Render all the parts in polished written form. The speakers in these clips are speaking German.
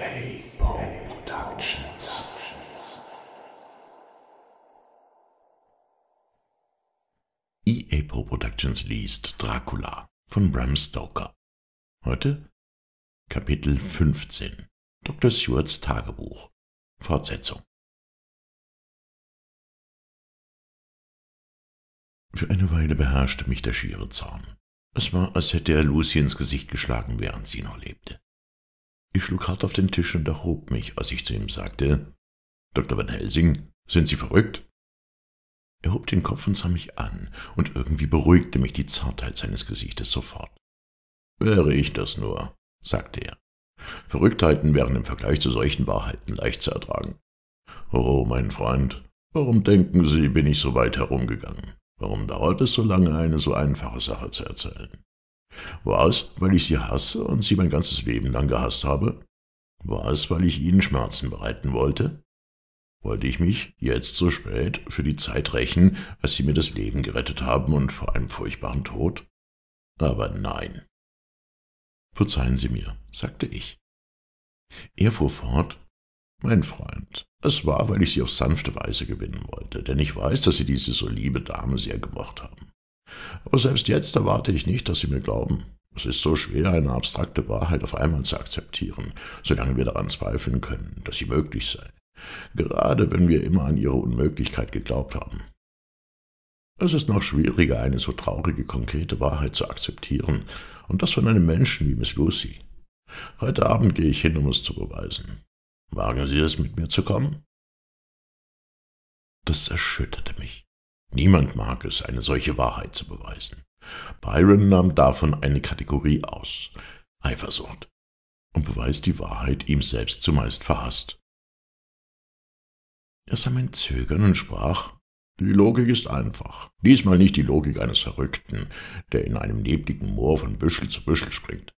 E.A. Poe Productions. E.A. Poe Productions liest Dracula von Bram Stoker. Heute Kapitel 15, Dr. Stewarts Tagebuch, Fortsetzung. Für eine Weile beherrschte mich der schiere Zorn. Es war, als hätte er Lucy ins Gesicht geschlagen, während sie noch lebte. Ich schlug hart auf den Tisch und erhob mich, als ich zu ihm sagte, »Dr. Van Helsing, sind Sie verrückt?« Er hob den Kopf und sah mich an, und irgendwie beruhigte mich die Zartheit seines Gesichtes sofort. »Wäre ich das nur«, sagte er. »Verrücktheiten wären im Vergleich zu solchen Wahrheiten leicht zu ertragen. Oh, mein Freund, warum denken Sie, bin ich so weit herumgegangen? Warum dauert es so lange, eine so einfache Sache zu erzählen? War es, weil ich Sie hasse und Sie mein ganzes Leben lang gehasst habe? War es, weil ich Ihnen Schmerzen bereiten wollte? Wollte ich mich jetzt so spät für die Zeit rächen, als Sie mir das Leben gerettet haben und vor einem furchtbaren Tod? Aber nein.« »Verzeihen Sie mir«, sagte ich. Er fuhr fort, »Mein Freund, es war, weil ich Sie auf sanfte Weise gewinnen wollte, denn ich weiß, dass Sie diese so liebe Dame sehr gemocht haben. Aber selbst jetzt erwarte ich nicht, dass Sie mir glauben. Es ist so schwer, eine abstrakte Wahrheit auf einmal zu akzeptieren, solange wir daran zweifeln können, dass sie möglich sei, gerade wenn wir immer an ihre Unmöglichkeit geglaubt haben. Es ist noch schwieriger, eine so traurige, konkrete Wahrheit zu akzeptieren, und das von einem Menschen wie Miss Lucy. Heute Abend gehe ich hin, um es zu beweisen. Wagen Sie es, mit mir zu kommen?« Das erschütterte mich. Niemand mag es, eine solche Wahrheit zu beweisen. Byron nahm davon eine Kategorie aus, Eifersucht, und beweist die Wahrheit ihm selbst zumeist verhasst. Er sah mein Zögern und sprach, »Die Logik ist einfach, diesmal nicht die Logik eines Verrückten, der in einem nebligen Moor von Büschel zu Büschel springt.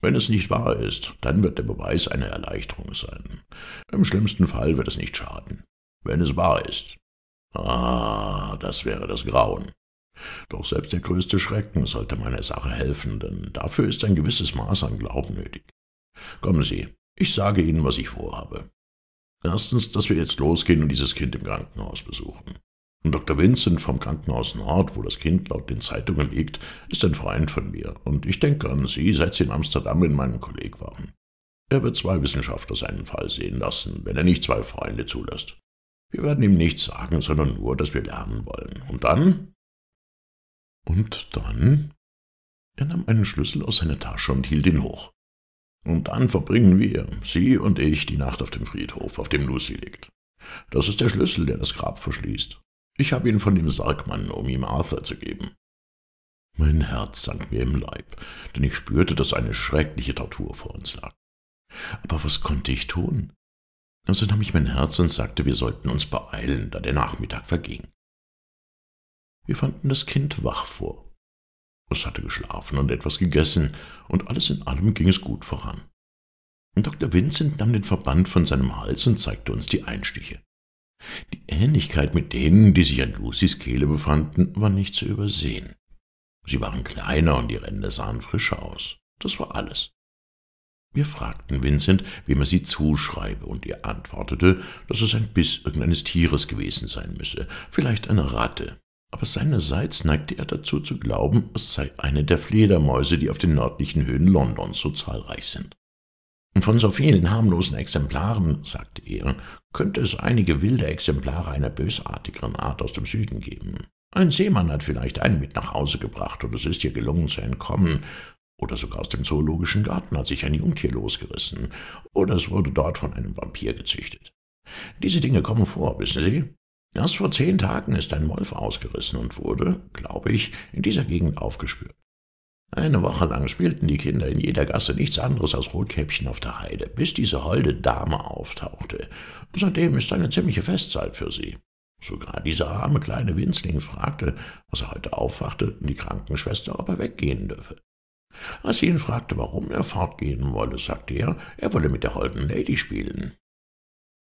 Wenn es nicht wahr ist, dann wird der Beweis eine Erleichterung sein. Im schlimmsten Fall wird es nicht schaden. Wenn es wahr ist, ah, das wäre das Grauen. Doch selbst der größte Schrecken sollte meiner Sache helfen, denn dafür ist ein gewisses Maß an Glauben nötig. Kommen Sie, ich sage Ihnen, was ich vorhabe. Erstens, dass wir jetzt losgehen und dieses Kind im Krankenhaus besuchen. Und Dr. Vincent vom Krankenhaus Nord, wo das Kind laut den Zeitungen liegt, ist ein Freund von mir, und ich denke an Sie, seit Sie in Amsterdam mit meinem Kollegen waren. Er wird zwei Wissenschaftler seinen Fall sehen lassen, wenn er nicht zwei Freunde zulässt. Wir werden ihm nichts sagen, sondern nur, dass wir lernen wollen. Und dann?« »Und dann?« Er nahm einen Schlüssel aus seiner Tasche und hielt ihn hoch. »Und dann verbringen wir, Sie und ich, die Nacht auf dem Friedhof, auf dem Lucy liegt. Das ist der Schlüssel, der das Grab verschließt. Ich habe ihn von dem Sargmann, um ihm Arthur zu geben.« Mein Herz sank mir im Leib, denn ich spürte, dass eine schreckliche Tortur vor uns lag. Aber was konnte ich tun? Also nahm ich mein Herz und sagte, wir sollten uns beeilen, da der Nachmittag verging. Wir fanden das Kind wach vor. Es hatte geschlafen und etwas gegessen, und alles in allem ging es gut voran. Dr. Vincent nahm den Verband von seinem Hals und zeigte uns die Einstiche. Die Ähnlichkeit mit denen, die sich an Lucys Kehle befanden, war nicht zu übersehen. Sie waren kleiner und die Ränder sahen frischer aus. Das war alles. Wir fragten Vincent, wem er sie zuschreibe, und er antwortete, dass es ein Biss irgendeines Tieres gewesen sein müsse, vielleicht eine Ratte. Aber seinerseits neigte er dazu zu glauben, es sei eine der Fledermäuse, die auf den nördlichen Höhen Londons so zahlreich sind. »Und von so vielen harmlosen Exemplaren«, sagte er, »könnte es einige wilde Exemplare einer bösartigeren Art aus dem Süden geben. Ein Seemann hat vielleicht einen mit nach Hause gebracht, und es ist ihr gelungen zu entkommen. Oder sogar aus dem zoologischen Garten hat sich ein Jungtier losgerissen. Oder es wurde dort von einem Vampir gezüchtet. Diese Dinge kommen vor, wissen Sie? Erst vor 10 Tagen ist ein Wolf ausgerissen und wurde, glaube ich, in dieser Gegend aufgespürt. Eine Woche lang spielten die Kinder in jeder Gasse nichts anderes als Rotkäppchen auf der Heide, bis diese holde Dame auftauchte. Seitdem ist eine ziemliche Festzeit für sie. Sogar dieser arme kleine Winzling fragte, als er heute aufwachte, die Krankenschwester, ob er weggehen dürfe. Als sie ihn fragte, warum er fortgehen wolle, sagte er, er wolle mit der holden Lady spielen.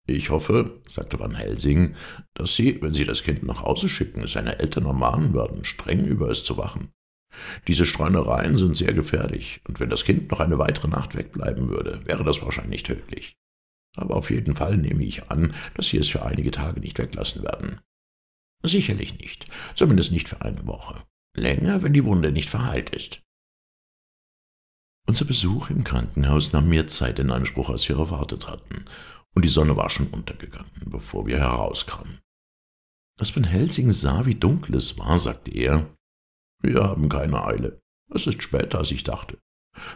»Ich hoffe«, sagte Van Helsing, »dass Sie, wenn Sie das Kind nach Hause schicken, seine Eltern ermahnen werden, streng über es zu wachen. Diese Streunereien sind sehr gefährlich, und wenn das Kind noch eine weitere Nacht wegbleiben würde, wäre das wahrscheinlich tödlich. Aber auf jeden Fall nehme ich an, dass Sie es für einige Tage nicht weglassen werden. Sicherlich nicht, zumindest nicht für eine Woche. Länger, wenn die Wunde nicht verheilt ist. Unser Besuch im Krankenhaus nahm mehr Zeit in Anspruch, als wir erwartet hatten, und die Sonne war schon untergegangen, bevor wir herauskamen. Als Van Helsing sah, wie dunkel es war, sagte er, »Wir haben keine Eile. Es ist später, als ich dachte.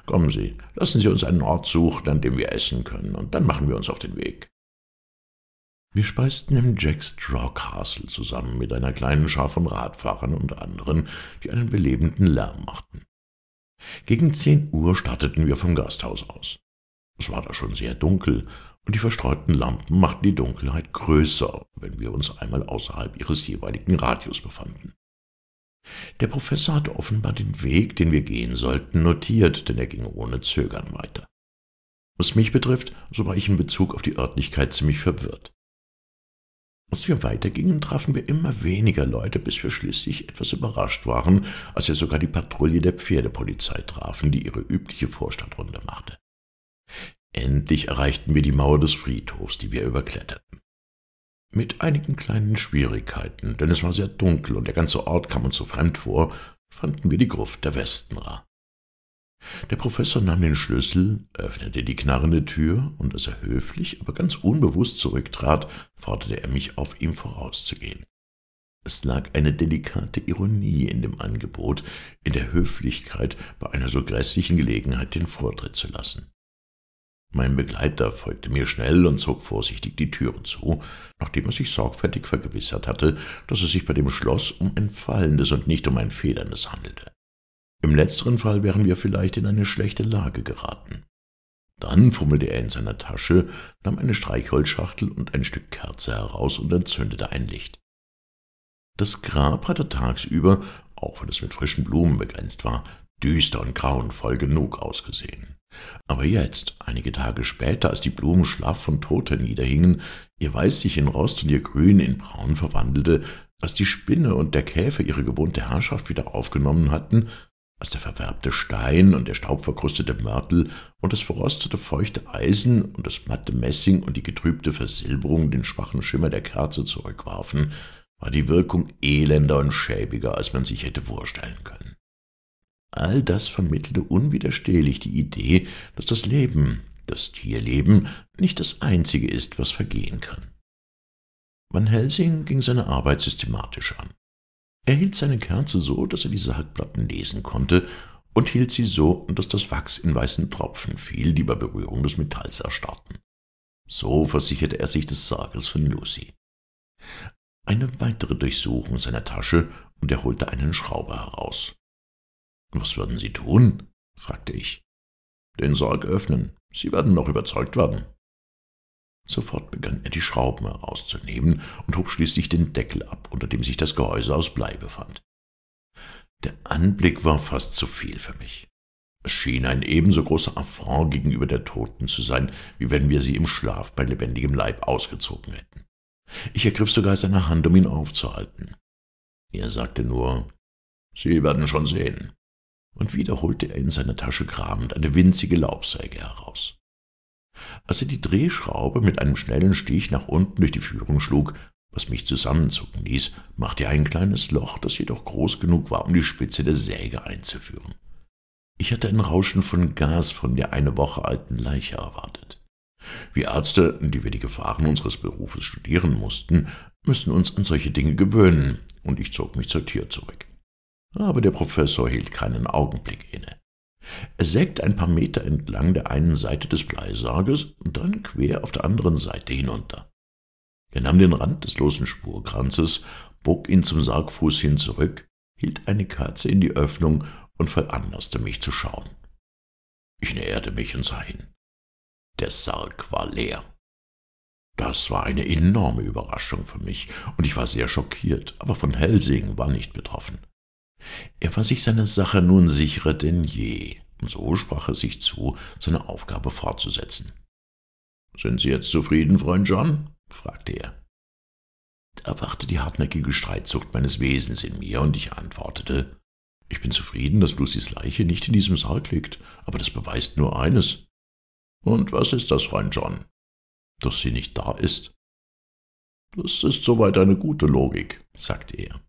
Kommen Sie, lassen Sie uns einen Ort suchen, an dem wir essen können, und dann machen wir uns auf den Weg.« Wir speisten im Jackstraw Castle zusammen mit einer kleinen Schar von Radfahrern und anderen, die einen belebenden Lärm machten. Gegen 10 Uhr starteten wir vom Gasthaus aus. Es war da schon sehr dunkel, und die verstreuten Lampen machten die Dunkelheit größer, wenn wir uns einmal außerhalb ihres jeweiligen Radius befanden. Der Professor hatte offenbar den Weg, den wir gehen sollten, notiert, denn er ging ohne Zögern weiter. Was mich betrifft, so war ich in Bezug auf die Örtlichkeit ziemlich verwirrt. Als wir weitergingen, trafen wir immer weniger Leute, bis wir schließlich etwas überrascht waren, als wir sogar die Patrouille der Pferdepolizei trafen, die ihre übliche Vorstadtrunde machte. Endlich erreichten wir die Mauer des Friedhofs, die wir überkletterten. Mit einigen kleinen Schwierigkeiten, denn es war sehr dunkel und der ganze Ort kam uns so fremd vor, fanden wir die Gruft der Westenra. Der Professor nahm den Schlüssel, öffnete die knarrende Tür, und als er höflich, aber ganz unbewusst zurücktrat, forderte er mich auf, ihm vorauszugehen. Es lag eine delikate Ironie in dem Angebot, in der Höflichkeit, bei einer so grässlichen Gelegenheit den Vortritt zu lassen. Mein Begleiter folgte mir schnell und zog vorsichtig die Türen zu, nachdem er sich sorgfältig vergewissert hatte, dass es sich bei dem Schloss um ein fallendes und nicht um ein federndes handelte. Im letzteren Fall wären wir vielleicht in eine schlechte Lage geraten. Dann fummelte er in seiner Tasche, nahm eine Streichholzschachtel und ein Stück Kerze heraus und entzündete ein Licht. Das Grab hatte tagsüber, auch wenn es mit frischen Blumen begrenzt war, düster und grauenvoll genug ausgesehen. Aber jetzt, einige Tage später, als die Blumen schlaff und tot herniederhingen, ihr Weiß sich in Rost und ihr Grün in Braun verwandelte, als die Spinne und der Käfer ihre gewohnte Herrschaft wieder aufgenommen hatten, als der verfärbte Stein und der staubverkrustete Mörtel und das verrostete feuchte Eisen und das matte Messing und die getrübte Versilberung den schwachen Schimmer der Kerze zurückwarfen, war die Wirkung elender und schäbiger, als man sich hätte vorstellen können. All das vermittelte unwiderstehlich die Idee, dass das Leben, das Tierleben, nicht das Einzige ist, was vergehen kann. Van Helsing ging seine Arbeit systematisch an. Er hielt seine Kerze so, dass er die Salzplatten lesen konnte, und hielt sie so, dass das Wachs in weißen Tropfen fiel, die bei Berührung des Metalls erstarrten. So versicherte er sich des Sarges von Lucy. Eine weitere Durchsuchung seiner Tasche, und er holte einen Schrauber heraus. »Was würden Sie tun?« fragte ich. »Den Sarg öffnen. Sie werden noch überzeugt werden.« Sofort begann er, die Schrauben herauszunehmen und hob schließlich den Deckel ab, unter dem sich das Gehäuse aus Blei befand. Der Anblick war fast zu viel für mich. Es schien ein ebenso großer Affront gegenüber der Toten zu sein, wie wenn wir sie im Schlaf bei lebendigem Leib ausgezogen hätten. Ich ergriff sogar seine Hand, um ihn aufzuhalten. Er sagte nur, »Sie werden schon sehen«, und wieder holte er in seiner Tasche kramend eine winzige Laubsäge heraus. Als er die Drehschraube mit einem schnellen Stich nach unten durch die Führung schlug, was mich zusammenzucken ließ, machte er ein kleines Loch, das jedoch groß genug war, um die Spitze der Säge einzuführen. Ich hatte ein Rauschen von Gas von der eine Woche alten Leiche erwartet. Wir Ärzte, die wir die Gefahren unseres Berufes studieren mussten, müssen uns an solche Dinge gewöhnen, und ich zog mich zur Tür zurück. Aber der Professor hielt keinen Augenblick inne. Er sägte ein paar Meter entlang der einen Seite des Bleisarges und dann quer auf der anderen Seite hinunter. Er nahm den Rand des losen Spurkranzes, bog ihn zum Sargfuß hin zurück, hielt eine Kerze in die Öffnung und veranlasste mich zu schauen. Ich näherte mich und sah hin. Der Sarg war leer. Das war eine enorme Überraschung für mich, und ich war sehr schockiert, aber Van Helsing war nicht betroffen. Er war sich seiner Sache nun sicherer denn je, und so sprach er sich zu, seine Aufgabe fortzusetzen. »Sind Sie jetzt zufrieden, Freund John?« fragte er. Da erwachte die hartnäckige Streitsucht meines Wesens in mir, und ich antwortete, Ich bin zufrieden, dass Lucys Leiche nicht in diesem Sarg liegt, aber das beweist nur eines. Und was ist das, Freund John? Dass sie nicht da ist? Das ist soweit eine gute Logik, sagte er.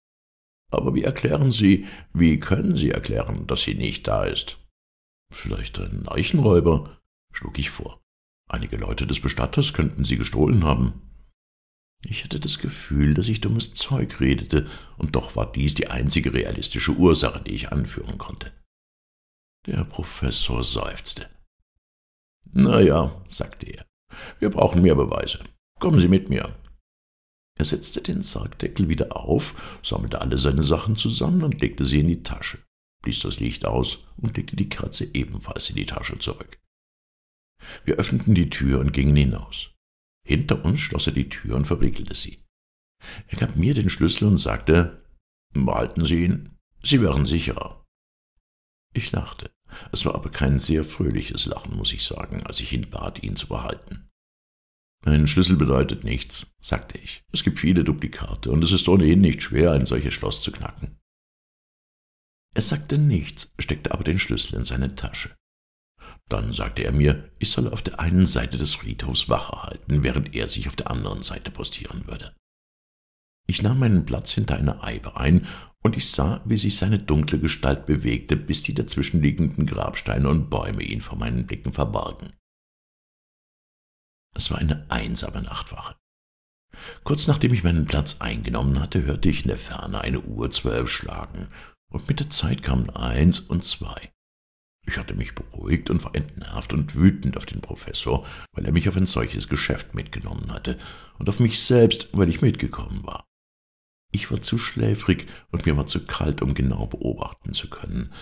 Aber wie können Sie erklären, dass sie nicht da ist? Vielleicht ein Leichenräuber, schlug ich vor. Einige Leute des Bestatters könnten sie gestohlen haben. Ich hatte das Gefühl, dass ich dummes Zeug redete, und doch war dies die einzige realistische Ursache, die ich anführen konnte. Der Professor seufzte. »Na ja«, sagte er, »wir brauchen mehr Beweise. Kommen Sie mit mir.« Er setzte den Sargdeckel wieder auf, sammelte alle seine Sachen zusammen und legte sie in die Tasche, blies das Licht aus und legte die Kerze ebenfalls in die Tasche zurück. Wir öffneten die Tür und gingen hinaus. Hinter uns schloss er die Tür und verriegelte sie. Er gab mir den Schlüssel und sagte, »Behalten Sie ihn, Sie wären sicherer.« Ich lachte. Es war aber kein sehr fröhliches Lachen, muss ich sagen, als ich ihn bat, ihn zu behalten. »Ein Schlüssel bedeutet nichts«, sagte ich. »Es gibt viele Duplikate, und es ist ohnehin nicht schwer, ein solches Schloss zu knacken.« Er sagte nichts, steckte aber den Schlüssel in seine Tasche. Dann sagte er mir, ich solle auf der einen Seite des Friedhofs Wache halten, während er sich auf der anderen Seite postieren würde. Ich nahm meinen Platz hinter einer Eibe ein, und ich sah, wie sich seine dunkle Gestalt bewegte, bis die dazwischenliegenden Grabsteine und Bäume ihn vor meinen Blicken verbargen. Es war eine einsame Nachtwache. Kurz nachdem ich meinen Platz eingenommen hatte, hörte ich in der Ferne eine Uhr 12 schlagen, und mit der Zeit kamen 1 und 2. Ich hatte mich beruhigt und war entnervt und wütend auf den Professor, weil er mich auf ein solches Geschäft mitgenommen hatte, und auf mich selbst, weil ich mitgekommen war. Ich war zu schläfrig und mir war zu kalt, um genau beobachten zu können,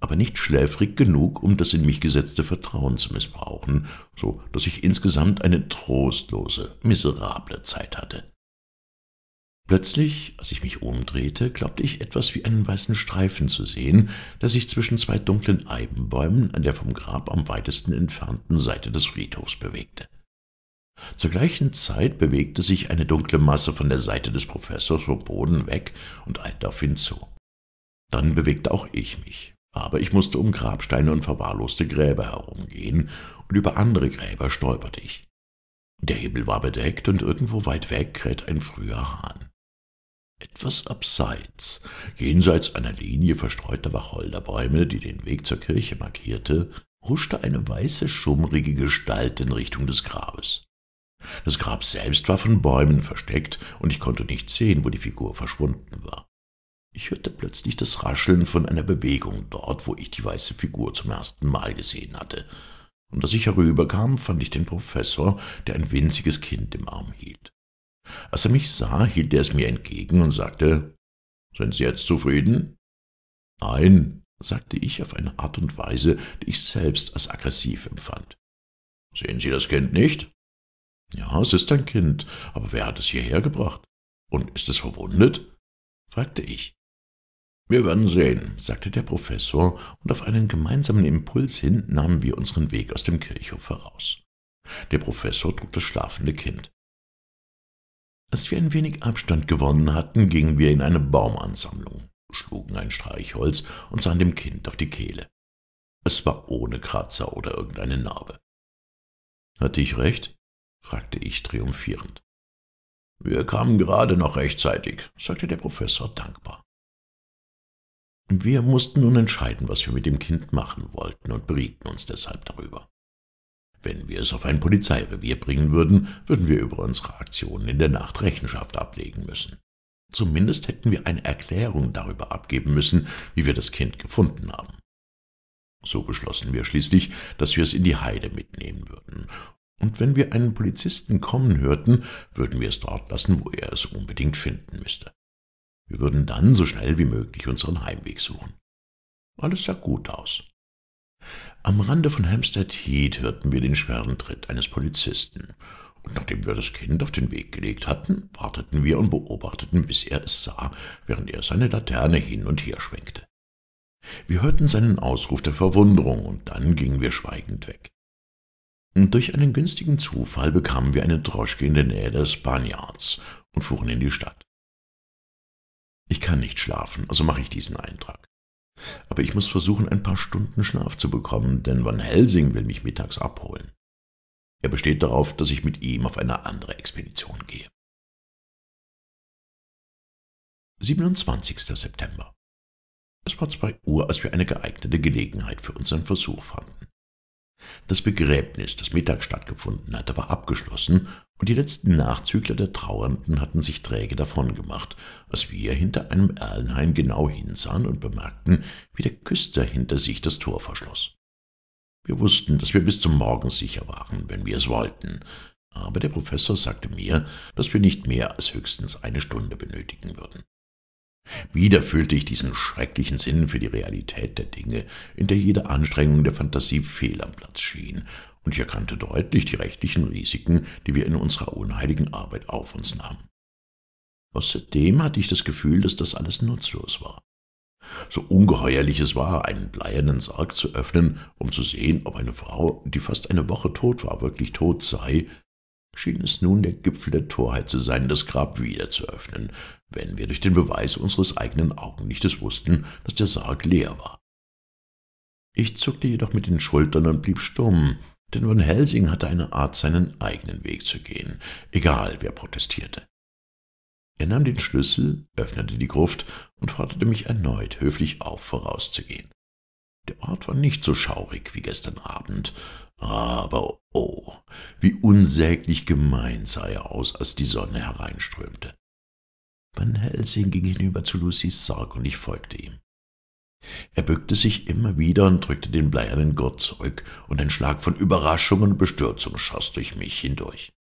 aber nicht schläfrig genug, um das in mich gesetzte Vertrauen zu missbrauchen, so dass ich insgesamt eine trostlose, miserable Zeit hatte. Plötzlich, als ich mich umdrehte, glaubte ich etwas wie einen weißen Streifen zu sehen, der sich zwischen zwei dunklen Eibenbäumen an der vom Grab am weitesten entfernten Seite des Friedhofs bewegte. Zur gleichen Zeit bewegte sich eine dunkle Masse von der Seite des Professors vom Boden weg und eilte auf ihn zu. Dann bewegte auch ich mich, aber ich musste um Grabsteine und verwahrloste Gräber herumgehen, und über andere Gräber stolperte ich. Der Himmel war bedeckt, und irgendwo weit weg krähte ein früher Hahn. Etwas abseits, jenseits einer Linie verstreuter Wacholderbäume, die den Weg zur Kirche markierte, huschte eine weiße, schummrige Gestalt in Richtung des Grabes. Das Grab selbst war von Bäumen versteckt, und ich konnte nicht sehen, wo die Figur verschwunden war. Ich hörte plötzlich das Rascheln von einer Bewegung dort, wo ich die weiße Figur zum ersten Mal gesehen hatte, und als ich herüberkam, fand ich den Professor, der ein winziges Kind im Arm hielt. Als er mich sah, hielt er es mir entgegen und sagte, »Sind Sie jetzt zufrieden?« »Nein«, sagte ich auf eine Art und Weise, die ich selbst als aggressiv empfand. »Sehen Sie das Kind nicht?« »Ja, es ist ein Kind, aber wer hat es hierher gebracht? Und ist es verwundet?« fragte ich. »Wir werden sehen«, sagte der Professor, und auf einen gemeinsamen Impuls hin nahmen wir unseren Weg aus dem Kirchhof heraus. Der Professor trug das schlafende Kind. Als wir ein wenig Abstand gewonnen hatten, gingen wir in eine Baumansammlung, schlugen ein Streichholz und sahen dem Kind auf die Kehle. Es war ohne Kratzer oder irgendeine Narbe. »Hatte ich recht?« fragte ich triumphierend. »Wir kamen gerade noch rechtzeitig«, sagte der Professor dankbar. Wir mussten nun entscheiden, was wir mit dem Kind machen wollten, und berieten uns deshalb darüber. Wenn wir es auf ein Polizeirevier bringen würden, würden wir über unsere Aktionen in der Nacht Rechenschaft ablegen müssen. Zumindest hätten wir eine Erklärung darüber abgeben müssen, wie wir das Kind gefunden haben. So beschlossen wir schließlich, dass wir es in die Heide mitnehmen würden. Und wenn wir einen Polizisten kommen hörten, würden wir es dort lassen, wo er es unbedingt finden müsste. Wir würden dann so schnell wie möglich unseren Heimweg suchen. Alles sah gut aus. Am Rande von Hampstead Heath hörten wir den schweren Tritt eines Polizisten, und nachdem wir das Kind auf den Weg gelegt hatten, warteten wir und beobachteten, bis er es sah, während er seine Laterne hin und her schwenkte. Wir hörten seinen Ausruf der Verwunderung, und dann gingen wir schweigend weg. Und durch einen günstigen Zufall bekamen wir eine Droschke in der Nähe der Spaniards und fuhren in die Stadt. Ich kann nicht schlafen, also mache ich diesen Eintrag. Aber ich muss versuchen, ein paar Stunden Schlaf zu bekommen, denn Van Helsing will mich mittags abholen. Er besteht darauf, dass ich mit ihm auf eine andere Expedition gehe. 27. September. Es war 2 Uhr, als wir eine geeignete Gelegenheit für unseren Versuch fanden. Das Begräbnis, das mittags stattgefunden hatte, war abgeschlossen, und die letzten Nachzügler der Trauernden hatten sich träge davongemacht, als wir hinter einem Erlenhain genau hinsahen und bemerkten, wie der Küster hinter sich das Tor verschloss. Wir wussten, dass wir bis zum Morgen sicher waren, wenn wir es wollten, aber der Professor sagte mir, dass wir nicht mehr als höchstens eine Stunde benötigen würden. Wieder fühlte ich diesen schrecklichen Sinn für die Realität der Dinge, in der jede Anstrengung der Fantasie fehl am Platz schien, und ich erkannte deutlich die rechtlichen Risiken, die wir in unserer unheiligen Arbeit auf uns nahmen. Außerdem hatte ich das Gefühl, dass das alles nutzlos war. So ungeheuerlich es war, einen bleiernen Sarg zu öffnen, um zu sehen, ob eine Frau, die fast eine Woche tot war, wirklich tot sei, schien es nun der Gipfel der Torheit zu sein, das Grab wieder zu öffnen, wenn wir durch den Beweis unseres eigenen Augenlichtes wussten, dass der Sarg leer war. Ich zuckte jedoch mit den Schultern und blieb stumm, denn Van Helsing hatte eine Art, seinen eigenen Weg zu gehen, egal wer protestierte. Er nahm den Schlüssel, öffnete die Gruft und forderte mich erneut höflich auf, vorauszugehen. Der Ort war nicht so schaurig wie gestern Abend, aber oh, wie unsäglich gemein sah er aus, als die Sonne hereinströmte. Van Helsing ging hinüber zu Lucys Sarg und ich folgte ihm. Er bückte sich immer wieder und drückte den bleiernen Gurt zurück, und ein Schlag von Überraschung und Bestürzung schoss durch mich hindurch.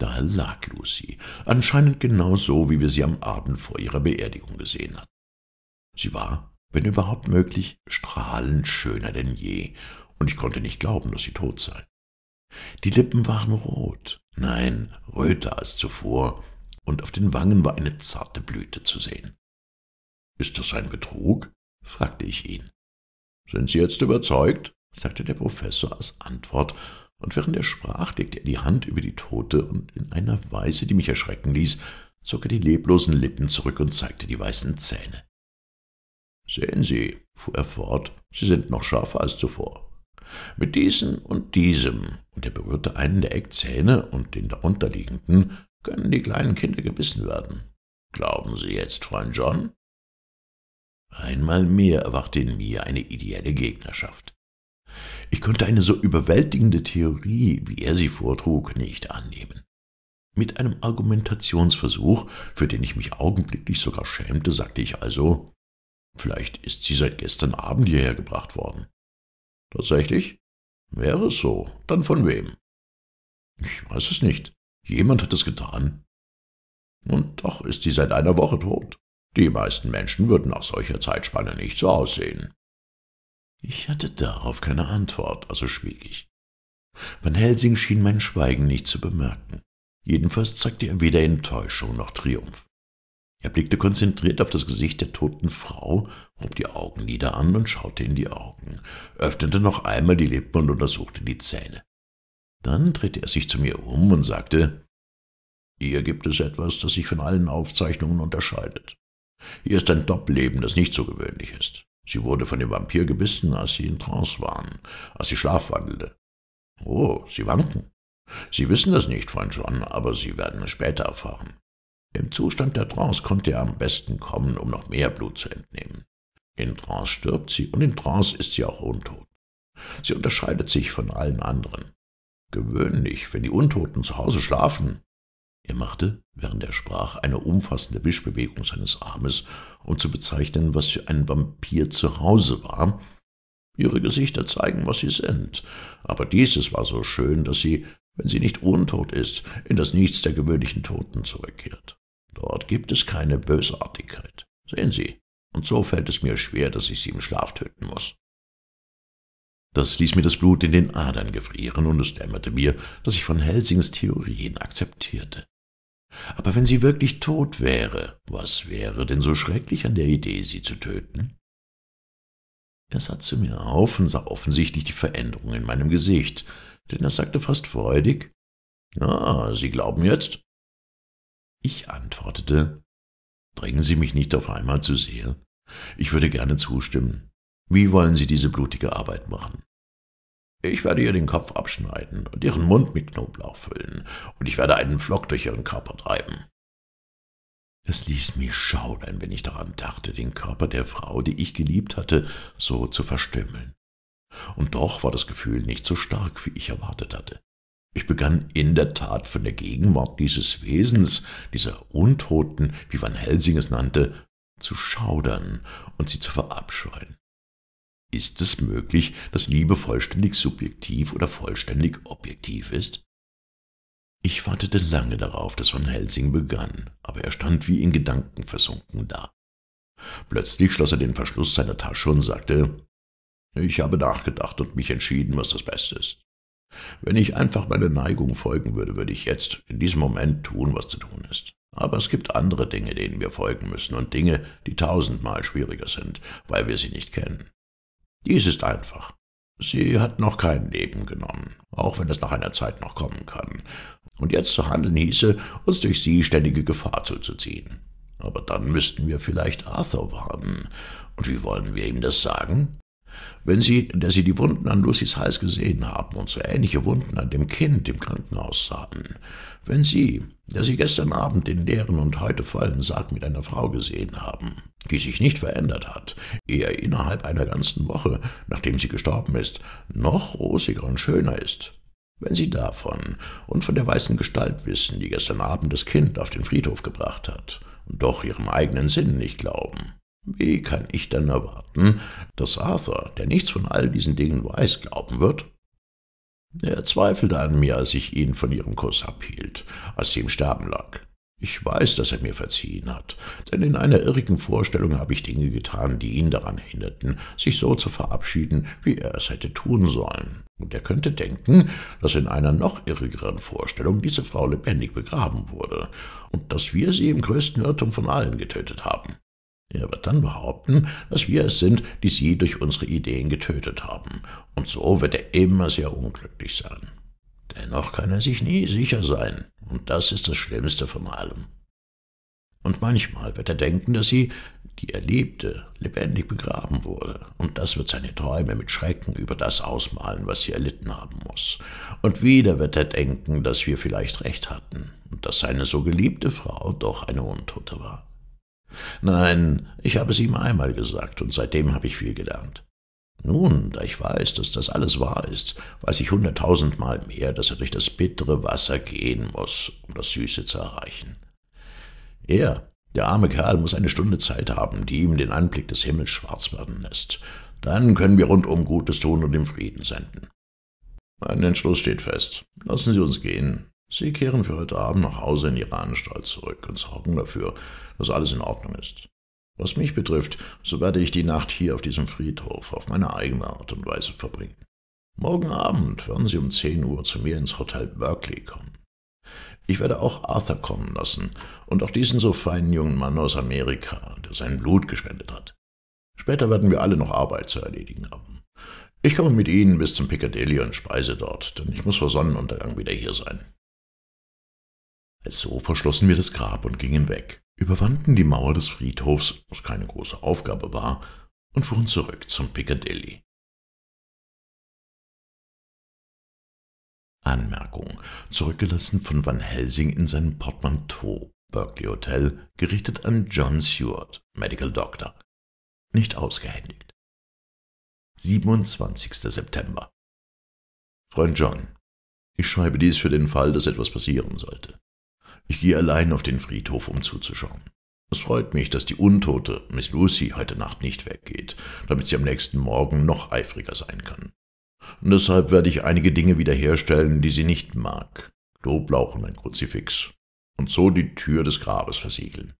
Da lag Lucy, anscheinend genau so, wie wir sie am Abend vor ihrer Beerdigung gesehen hatten. Sie war, wenn überhaupt möglich, strahlend schöner denn je, und ich konnte nicht glauben, dass sie tot sei. Die Lippen waren rot, nein, röter als zuvor, und auf den Wangen war eine zarte Blüte zu sehen. »Ist das ein Betrug?« fragte ich ihn. »Sind Sie jetzt überzeugt?« sagte der Professor als Antwort, und während er sprach, legte er die Hand über die Tote und in einer Weise, die mich erschrecken ließ, zog er die leblosen Lippen zurück und zeigte die weißen Zähne. »Sehen Sie«, fuhr er fort, »Sie sind noch scharfer als zuvor. Mit diesen und diesem«, und er berührte einen der Eckzähne und den darunterliegenden, »können die kleinen Kinder gebissen werden. Glauben Sie jetzt, Freund John?« Einmal mehr erwachte in mir eine ideelle Gegnerschaft. Ich konnte eine so überwältigende Theorie, wie er sie vortrug, nicht annehmen. Mit einem Argumentationsversuch, für den ich mich augenblicklich sogar schämte, sagte ich also, »Vielleicht ist sie seit gestern Abend hierher gebracht worden.« »Tatsächlich? Wäre es so? Dann von wem?« »Ich weiß es nicht. Jemand hat es getan.« »Und doch ist sie seit einer Woche tot. Die meisten Menschen würden nach solcher Zeitspanne nicht so aussehen.« Ich hatte darauf keine Antwort, also schwieg ich. Van Helsing schien mein Schweigen nicht zu bemerken. Jedenfalls zeigte er weder Enttäuschung noch Triumph. Er blickte konzentriert auf das Gesicht der toten Frau, hob die Augenlider an und schaute in die Augen, öffnete noch einmal die Lippen und untersuchte die Zähne. Dann drehte er sich zu mir um und sagte, »Hier gibt es etwas, das sich von allen Aufzeichnungen unterscheidet. Hier ist ein Doppelleben, das nicht so gewöhnlich ist. Sie wurde von dem Vampir gebissen, als sie in Trance waren, als sie schlafwandelte. Oh, Sie wanken. Sie wissen das nicht, Freund John, aber Sie werden es später erfahren. Im Zustand der Trance konnte er am besten kommen, um noch mehr Blut zu entnehmen. In Trance stirbt sie, und in Trance ist sie auch untot. Sie unterscheidet sich von allen anderen. Gewöhnlich, wenn die Untoten zu Hause schlafen.« Er machte, während er sprach, eine umfassende Wischbewegung seines Armes, um zu bezeichnen, was für ein Vampir zu Hause war. »Ihre Gesichter zeigen, was sie sind, aber dieses war so schön, dass sie, wenn sie nicht untot ist, in das Nichts der gewöhnlichen Toten zurückkehrt. Dort gibt es keine Bösartigkeit. Sehen Sie, und so fällt es mir schwer, dass ich sie im Schlaf töten muss.« Das ließ mir das Blut in den Adern gefrieren, und es dämmerte mir, dass ich Van Helsings Theorien akzeptierte. Aber wenn sie wirklich tot wäre, was wäre denn so schrecklich an der Idee, sie zu töten? Er sah zu mir auf und sah offensichtlich die Veränderung in meinem Gesicht, denn er sagte fast freudig, »Ah, Sie glauben jetzt?« Ich antwortete, »Drängen Sie mich nicht auf einmal zu sehr. Ich würde gerne zustimmen. Wie wollen Sie diese blutige Arbeit machen? Ich werde ihr den Kopf abschneiden und ihren Mund mit Knoblauch füllen, und ich werde einen Flock durch ihren Körper treiben. Es ließ mich schaudern, wenn ich daran dachte, den Körper der Frau, die ich geliebt hatte, so zu verstümmeln. Und doch war das Gefühl nicht so stark, wie ich erwartet hatte. Ich begann in der Tat von der Gegenwart dieses Wesens, dieser Untoten, wie Van Helsing es nannte, zu schaudern und sie zu verabscheuen. Ist es möglich, dass Liebe vollständig subjektiv oder vollständig objektiv ist? Ich wartete lange darauf, dass Van Helsing begann, aber er stand wie in Gedanken versunken da. Plötzlich schloss er den Verschluss seiner Tasche und sagte, »Ich habe nachgedacht und mich entschieden, was das Beste ist. Wenn ich einfach meiner Neigung folgen würde, würde ich jetzt in diesem Moment tun, was zu tun ist. Aber es gibt andere Dinge, denen wir folgen müssen, und Dinge, die tausendmal schwieriger sind, weil wir sie nicht kennen. Dies ist einfach. Sie hat noch kein Leben genommen, auch wenn es nach einer Zeit noch kommen kann. Und jetzt zu handeln hieße, uns durch sie ständige Gefahr zuzuziehen. Aber dann müssten wir vielleicht Arthur warnen. Und wie wollen wir ihm das sagen? Wenn Sie, der Sie die Wunden an Lucys Hals gesehen haben und so ähnliche Wunden an dem Kind im Krankenhaus sahen, wenn Sie, der Sie gestern Abend den leeren und heute vollen Sarg mit einer Frau gesehen haben, die sich nicht verändert hat, eher innerhalb einer ganzen Woche, nachdem sie gestorben ist, noch rosiger und schöner ist, wenn Sie davon und von der weißen Gestalt wissen, die gestern Abend das Kind auf den Friedhof gebracht hat und doch Ihrem eigenen Sinn nicht glauben, wie kann ich dann erwarten, dass Arthur, der nichts von all diesen Dingen weiß, glauben wird? Er zweifelte an mir, als ich ihn von ihrem Kuss abhielt, als sie im Sterben lag. Ich weiß, dass er mir verziehen hat, denn in einer irrigen Vorstellung habe ich Dinge getan, die ihn daran hinderten, sich so zu verabschieden, wie er es hätte tun sollen. Und er könnte denken, dass in einer noch irrigeren Vorstellung diese Frau lebendig begraben wurde und dass wir sie im größten Irrtum von allen getötet haben. Er wird dann behaupten, dass wir es sind, die sie durch unsere Ideen getötet haben, und so wird er immer sehr unglücklich sein. Dennoch kann er sich nie sicher sein, und das ist das Schlimmste von allem. Und manchmal wird er denken, dass sie, die er liebte, lebendig begraben wurde, und das wird seine Träume mit Schrecken über das ausmalen, was sie erlitten haben muss. Und wieder wird er denken, dass wir vielleicht recht hatten, und dass seine so geliebte Frau doch eine Untote war. Nein, ich habe es ihm einmal gesagt, und seitdem habe ich viel gelernt. Nun, da ich weiß, dass das alles wahr ist, weiß ich 100.000-mal mehr, dass er durch das bittere Wasser gehen muss, um das Süße zu erreichen. Er, der arme Kerl, muss eine Stunde Zeit haben, die ihm den Anblick des Himmels schwarz werden lässt. Dann können wir rundum Gutes tun und ihm Frieden senden. Mein Entschluss steht fest. Lassen Sie uns gehen. Sie kehren für heute Abend nach Hause in Ihre Anstalt zurück und sorgen dafür, dass alles in Ordnung ist. Was mich betrifft, so werde ich die Nacht hier auf diesem Friedhof auf meine eigene Art und Weise verbringen. Morgen Abend werden Sie um 10 Uhr zu mir ins Hotel Berkeley kommen. Ich werde auch Arthur kommen lassen und auch diesen so feinen jungen Mann aus Amerika, der sein Blut gespendet hat. Später werden wir alle noch Arbeit zu erledigen haben. Ich komme mit Ihnen bis zum Piccadilly und speise dort, denn ich muss vor Sonnenuntergang wieder hier sein. So verschlossen wir das Grab und gingen weg, überwanden die Mauer des Friedhofs, was keine große Aufgabe war, und fuhren zurück zum Piccadilly. Anmerkung: Zurückgelassen von Van Helsing in seinem Portmanteau, Berkeley Hotel, gerichtet an John Seward, Medical Doctor. Nicht ausgehändigt. 27. September. Freund John, ich schreibe dies für den Fall, dass etwas passieren sollte. Ich gehe allein auf den Friedhof, um zuzuschauen. Es freut mich, dass die Untote, Miss Lucy, heute Nacht nicht weggeht, damit sie am nächsten Morgen noch eifriger sein kann. Und deshalb werde ich einige Dinge wiederherstellen, die sie nicht mag. Knoblauch und ein Kruzifix. Und so die Tür des Grabes versiegeln.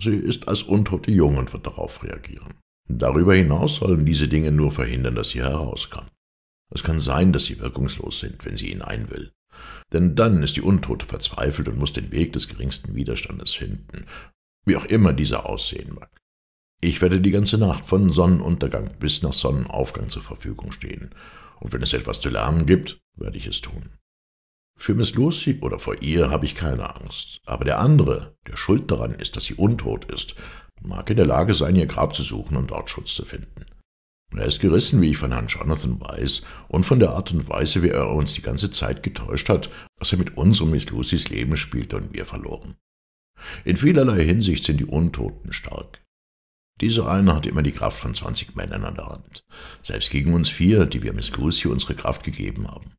Sie ist als Untote jung und wird darauf reagieren. Darüber hinaus sollen diese Dinge nur verhindern, dass sie herauskommt. Es kann sein, dass sie wirkungslos sind, wenn sie hinein will. Denn dann ist die Untote verzweifelt und muss den Weg des geringsten Widerstandes finden, wie auch immer dieser aussehen mag. Ich werde die ganze Nacht von Sonnenuntergang bis nach Sonnenaufgang zur Verfügung stehen, und wenn es etwas zu lernen gibt, werde ich es tun. Für Miss Lucy oder vor ihr habe ich keine Angst, aber der andere, der schuld daran ist, dass sie untot ist, mag in der Lage sein, ihr Grab zu suchen und dort Schutz zu finden. Er ist gerissen, wie ich von Herrn Jonathan weiß, und von der Art und Weise, wie er uns die ganze Zeit getäuscht hat, dass er mit uns um Miss Lucys Leben spielte und wir verloren. In vielerlei Hinsicht sind die Untoten stark. Dieser eine hat immer die Kraft von 20 Männern an der Hand, selbst gegen uns 4, die wir Miss Lucy unsere Kraft gegeben haben.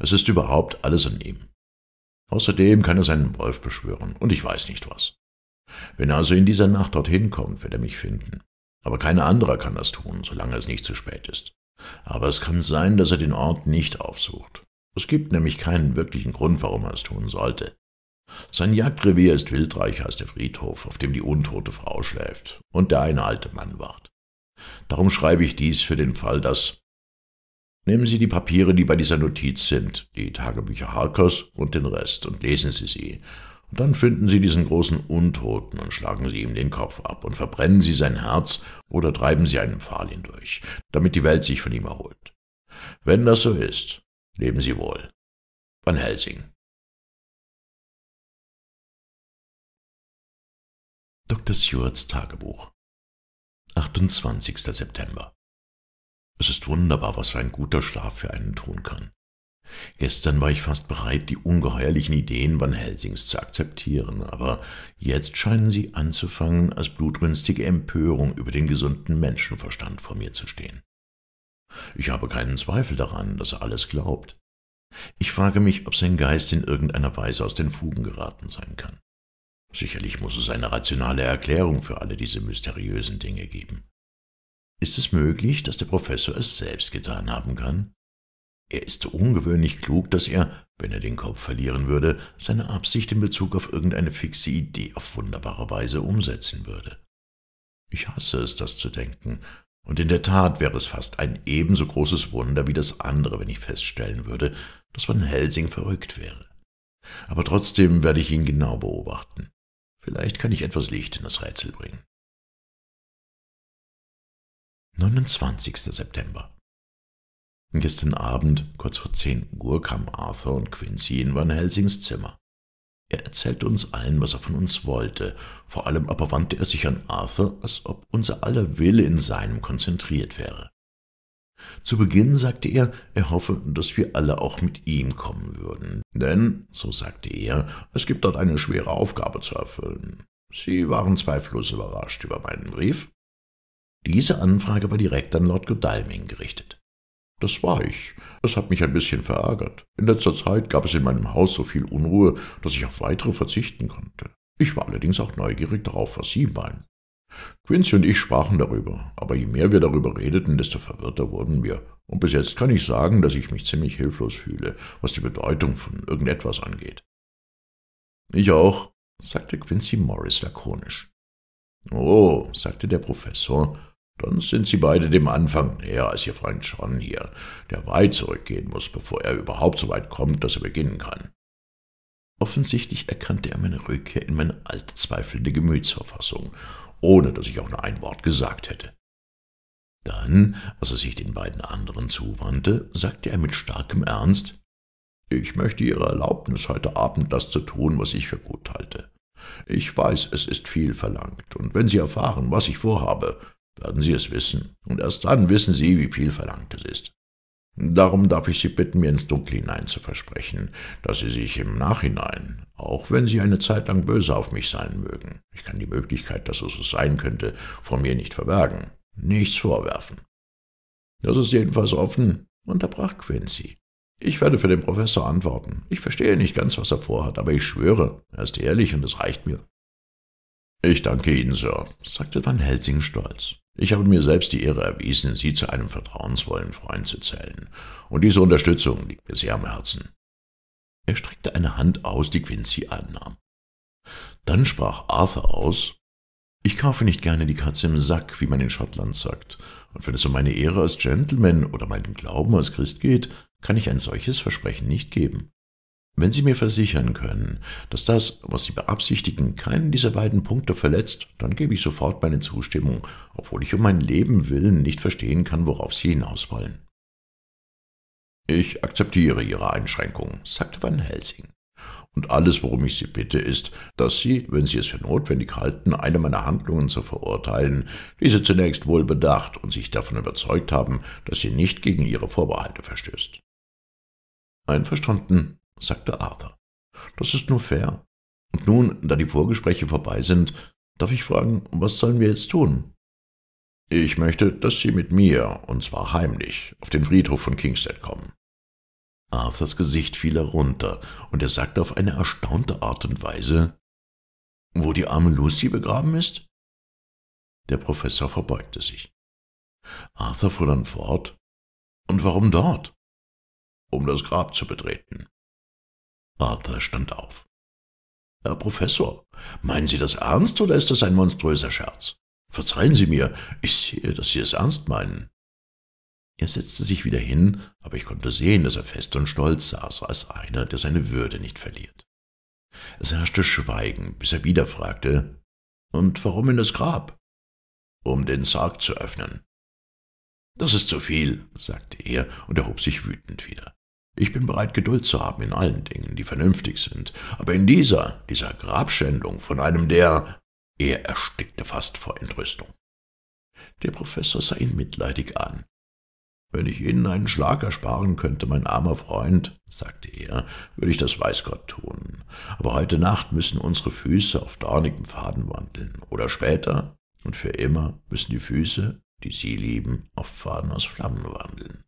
Es ist überhaupt alles an ihm. Außerdem kann er seinen Wolf beschwören, und ich weiß nicht was. Wenn er also in dieser Nacht dorthin kommt, wird er mich finden. Aber kein anderer kann das tun, solange es nicht zu spät ist. Aber es kann sein, dass er den Ort nicht aufsucht. Es gibt nämlich keinen wirklichen Grund, warum er es tun sollte. Sein Jagdrevier ist wildreicher als der Friedhof, auf dem die untote Frau schläft und der eine alte Mann wacht. Darum schreibe ich dies für den Fall, dass... Nehmen Sie die Papiere, die bei dieser Notiz sind, die Tagebücher Harkers und den Rest, und lesen Sie sie. Und dann finden Sie diesen großen Untoten und schlagen Sie ihm den Kopf ab und verbrennen Sie sein Herz oder treiben Sie einen Pfahl hindurch, damit die Welt sich von ihm erholt. Wenn das so ist, leben Sie wohl. Van Helsing. Dr. Stewarts Tagebuch, 28. September. Es ist wunderbar, was für ein guter Schlaf für einen tun kann. Gestern war ich fast bereit, die ungeheuerlichen Ideen Van Helsings zu akzeptieren, aber jetzt scheinen sie anzufangen, als blutrünstige Empörung über den gesunden Menschenverstand vor mir zu stehen. Ich habe keinen Zweifel daran, dass er alles glaubt. Ich frage mich, ob sein Geist in irgendeiner Weise aus den Fugen geraten sein kann. Sicherlich muss es eine rationale Erklärung für alle diese mysteriösen Dinge geben. Ist es möglich, dass der Professor es selbst getan haben kann? Er ist so ungewöhnlich klug, dass er, wenn er den Kopf verlieren würde, seine Absicht in Bezug auf irgendeine fixe Idee auf wunderbare Weise umsetzen würde. Ich hasse es, das zu denken, und in der Tat wäre es fast ein ebenso großes Wunder wie das andere, wenn ich feststellen würde, dass Van Helsing verrückt wäre. Aber trotzdem werde ich ihn genau beobachten. Vielleicht kann ich etwas Licht in das Rätsel bringen. 29. September. Gestern Abend, kurz vor 10 Uhr, kamen Arthur und Quincy in Van Helsings Zimmer. Er erzählte uns allen, was er von uns wollte, vor allem aber wandte er sich an Arthur, als ob unser aller Wille in seinem konzentriert wäre. Zu Beginn sagte er, er hoffe, dass wir alle auch mit ihm kommen würden, denn, so sagte er, es gibt dort eine schwere Aufgabe zu erfüllen. Sie waren zweifellos überrascht über meinen Brief. Diese Anfrage war direkt an Lord Godalming gerichtet. Das war ich. Das hat mich ein bisschen verärgert. In letzter Zeit gab es in meinem Haus so viel Unruhe, dass ich auf weitere verzichten konnte. Ich war allerdings auch neugierig darauf, was Sie meinen. Quincy und ich sprachen darüber, aber je mehr wir darüber redeten, desto verwirrter wurden wir. Und bis jetzt kann ich sagen, dass ich mich ziemlich hilflos fühle, was die Bedeutung von irgendetwas angeht. »Ich auch«, sagte Quincy Morris lakonisch. »Oh«, sagte der Professor, »dann sind Sie beide dem Anfang näher als Ihr Freund John hier, der weit zurückgehen muss, bevor er überhaupt so weit kommt, dass er beginnen kann.« Offensichtlich erkannte er meine Rückkehr in meine alte, zweifelnde Gemütsverfassung, ohne dass ich auch nur ein Wort gesagt hätte. Dann, als er sich den beiden anderen zuwandte, sagte er mit starkem Ernst, »Ich möchte Ihre Erlaubnis, heute Abend das zu tun, was ich für gut halte. Ich weiß, es ist viel verlangt, und wenn Sie erfahren, was ich vorhabe, werden Sie es wissen, und erst dann wissen Sie, wie viel verlangt es ist. Darum darf ich Sie bitten, mir ins Dunkle hinein zu versprechen, dass Sie sich im Nachhinein, auch wenn Sie eine Zeit lang böse auf mich sein mögen, ich kann die Möglichkeit, dass es so sein könnte, von mir nicht verbergen, nichts vorwerfen.« »Das ist jedenfalls offen«, unterbrach Quincy. »Ich werde für den Professor antworten. Ich verstehe nicht ganz, was er vorhat, aber ich schwöre, er ist ehrlich und es reicht mir.« »Ich danke Ihnen, Sir«, sagte Van Helsing stolz. »Ich habe mir selbst die Ehre erwiesen, Sie zu einem vertrauensvollen Freund zu zählen, und diese Unterstützung liegt mir sehr am Herzen.« Er streckte eine Hand aus, die Quincy annahm. Dann sprach Arthur aus, »Ich kaufe nicht gerne die Katze im Sack, wie man in Schottland sagt, und wenn es um meine Ehre als Gentleman oder meinen Glauben als Christ geht, kann ich ein solches Versprechen nicht geben. Wenn Sie mir versichern können, dass das, was Sie beabsichtigen, keinen dieser beiden Punkte verletzt, dann gebe ich sofort meine Zustimmung, obwohl ich um mein Leben willen nicht verstehen kann, worauf Sie hinaus wollen.« »Ich akzeptiere Ihre Einschränkung«, sagte Van Helsing, Und alles, worum ich Sie bitte, ist, dass Sie, wenn Sie es für notwendig halten, eine meiner Handlungen zu verurteilen, diese zunächst wohl bedacht und sich davon überzeugt haben, dass sie nicht gegen Ihre Vorbehalte verstößt. »Einverstanden«, sagte Arthur. »Das ist nur fair. Und nun, da die Vorgespräche vorbei sind, darf ich fragen, was sollen wir jetzt tun?« »Ich möchte, dass Sie mit mir, und zwar heimlich, auf den Friedhof von Kingstead kommen.« Arthurs Gesicht fiel herunter, und er sagte auf eine erstaunte Art und Weise, »Wo die arme Lucy begraben ist?« Der Professor verbeugte sich. Arthur fuhr dann fort, »Und warum dort?« »Um das Grab zu betreten.« Arthur stand auf. »Herr Professor, meinen Sie das ernst, oder ist das ein monströser Scherz? Verzeihen Sie mir, ich sehe, dass Sie es ernst meinen.« Er setzte sich wieder hin, aber ich konnte sehen, dass er fest und stolz saß, als einer, der seine Würde nicht verliert. Es herrschte Schweigen, bis er wieder fragte, »Und warum in das Grab?« »Um den Sarg zu öffnen.« »Das ist zu viel«, sagte er und erhob sich wütend wieder. »Ich bin bereit, Geduld zu haben in allen Dingen, die vernünftig sind, aber in dieser Grabschändung von einem, der...« Er erstickte fast vor Entrüstung. Der Professor sah ihn mitleidig an. »Wenn ich Ihnen einen Schlag ersparen könnte, mein armer Freund«, sagte er, »würde ich das weiß Gott tun. Aber heute Nacht müssen unsere Füße auf dornigem Faden wandeln, oder später und für immer müssen die Füße, die Sie lieben, auf Faden aus Flammen wandeln.«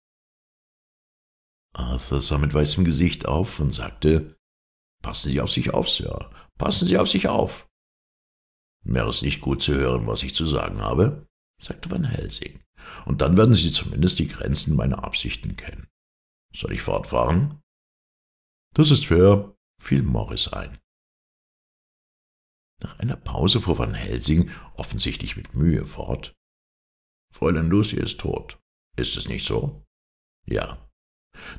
Arthur sah mit weißem Gesicht auf und sagte, »Passen Sie auf sich auf, Sir, passen Sie auf sich auf.« »Wäre es nicht gut zu hören, was ich zu sagen habe?«, sagte Van Helsing. »Und dann werden Sie zumindest die Grenzen meiner Absichten kennen. Soll ich fortfahren?« »Das ist fair«, fiel Morris ein. Nach einer Pause fuhr Van Helsing offensichtlich mit Mühe fort. »Fräulein Lucy ist tot. Ist es nicht so?« »Ja.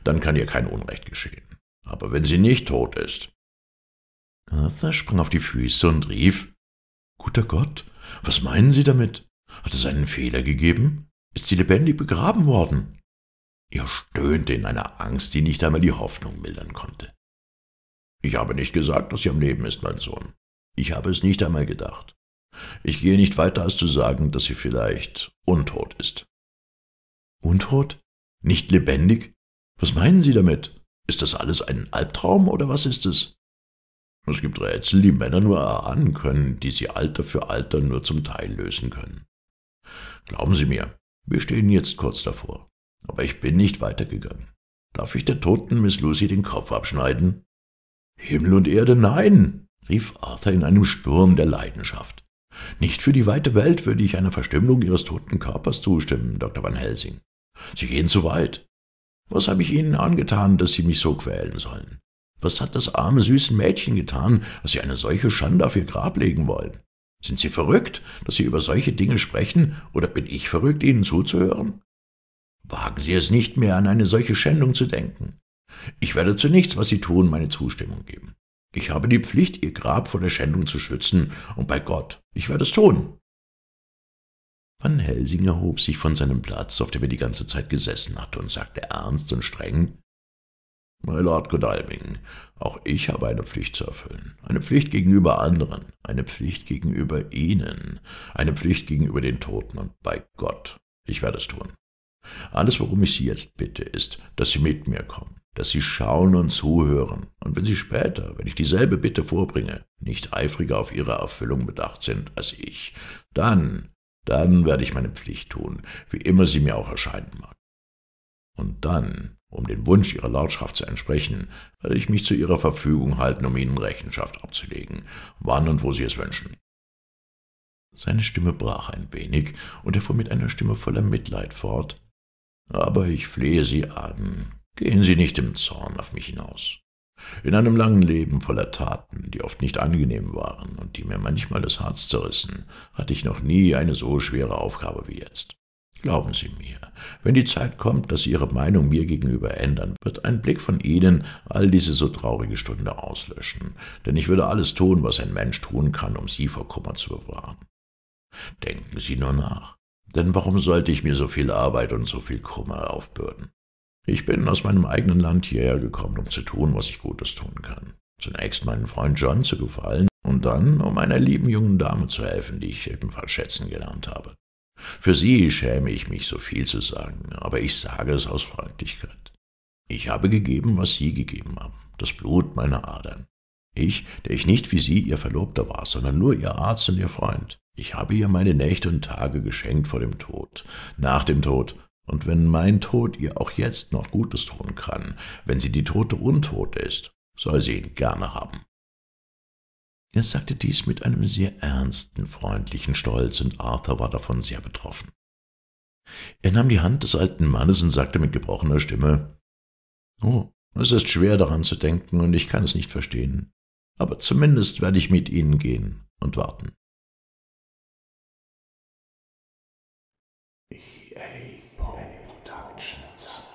Dann kann ihr kein Unrecht geschehen. Aber wenn sie nicht tot ist...« Arthur sprang auf die Füße und rief, »Guter Gott, was meinen Sie damit? Hat es einen Fehler gegeben? Ist sie lebendig begraben worden?« Er stöhnte in einer Angst, die nicht einmal die Hoffnung mildern konnte. »Ich habe nicht gesagt, dass sie am Leben ist, mein Sohn. Ich habe es nicht einmal gedacht. Ich gehe nicht weiter, als zu sagen, dass sie vielleicht untot ist.« »Untot? Nicht lebendig? Was meinen Sie damit? Ist das alles ein Albtraum, oder was ist es?« »Es gibt Rätsel, die Männer nur erahnen können, die sie Alter für Alter nur zum Teil lösen können. Glauben Sie mir, wir stehen jetzt kurz davor, aber ich bin nicht weitergegangen. Darf ich der toten Miss Lucy den Kopf abschneiden?« »Himmel und Erde, nein«, rief Arthur in einem Sturm der Leidenschaft. »Nicht für die weite Welt würde ich einer Verstümmelung Ihres toten Körpers zustimmen, Dr. Van Helsing. Sie gehen zu weit. Was habe ich Ihnen angetan, dass Sie mich so quälen sollen? Was hat das arme, süße Mädchen getan, dass Sie eine solche Schande auf Ihr Grab legen wollen? Sind Sie verrückt, dass Sie über solche Dinge sprechen, oder bin ich verrückt, Ihnen zuzuhören? Wagen Sie es nicht mehr, an eine solche Schändung zu denken. Ich werde zu nichts, was Sie tun, meine Zustimmung geben. Ich habe die Pflicht, Ihr Grab vor der Schändung zu schützen, und bei Gott, ich werde es tun.« Van Helsing erhob sich von seinem Platz, auf dem er die ganze Zeit gesessen hatte, und sagte ernst und streng, »My Lord Godalming, auch ich habe eine Pflicht zu erfüllen, eine Pflicht gegenüber anderen, eine Pflicht gegenüber Ihnen, eine Pflicht gegenüber den Toten, und bei Gott, ich werde es tun. Alles, worum ich Sie jetzt bitte, ist, dass Sie mit mir kommen, dass Sie schauen und zuhören, und wenn Sie später, wenn ich dieselbe Bitte vorbringe, nicht eifriger auf Ihre Erfüllung bedacht sind als ich, dann werde ich meine Pflicht tun, wie immer sie mir auch erscheinen mag. Und dann, um dem Wunsch Ihrer Lordschaft zu entsprechen, werde ich mich zu Ihrer Verfügung halten, um Ihnen Rechenschaft abzulegen, wann und wo Sie es wünschen.« Seine Stimme brach ein wenig, und er fuhr mit einer Stimme voller Mitleid fort, »Aber ich flehe Sie an, gehen Sie nicht im Zorn auf mich hinaus. In einem langen Leben voller Taten, die oft nicht angenehm waren und die mir manchmal das Herz zerrissen, hatte ich noch nie eine so schwere Aufgabe wie jetzt. Glauben Sie mir, wenn die Zeit kommt, dass Sie Ihre Meinung mir gegenüber ändern, wird ein Blick von Ihnen all diese so traurige Stunde auslöschen, denn ich würde alles tun, was ein Mensch tun kann, um Sie vor Kummer zu bewahren. Denken Sie nur nach, denn warum sollte ich mir so viel Arbeit und so viel Kummer aufbürden? Ich bin aus meinem eigenen Land hierher gekommen, um zu tun, was ich Gutes tun kann. Zunächst meinem Freund John zu gefallen und dann, um einer lieben jungen Dame zu helfen, die ich ebenfalls schätzen gelernt habe. Für sie schäme ich mich, so viel zu sagen, aber ich sage es aus Freundlichkeit. Ich habe gegeben, was sie gegeben haben, das Blut meiner Adern. Ich, der ich nicht wie sie ihr Verlobter war, sondern nur ihr Arzt und ihr Freund. Ich habe ihr meine Nächte und Tage geschenkt vor dem Tod, nach dem Tod. Und wenn mein Tod ihr auch jetzt noch Gutes tun kann, wenn sie die Tote untot ist, soll sie ihn gerne haben.« Er sagte dies mit einem sehr ernsten, freundlichen Stolz, und Arthur war davon sehr betroffen. Er nahm die Hand des alten Mannes und sagte mit gebrochener Stimme: »Oh, es ist schwer daran zu denken, und ich kann es nicht verstehen. Aber zumindest werde ich mit Ihnen gehen und warten.« E.A. Poe Productions.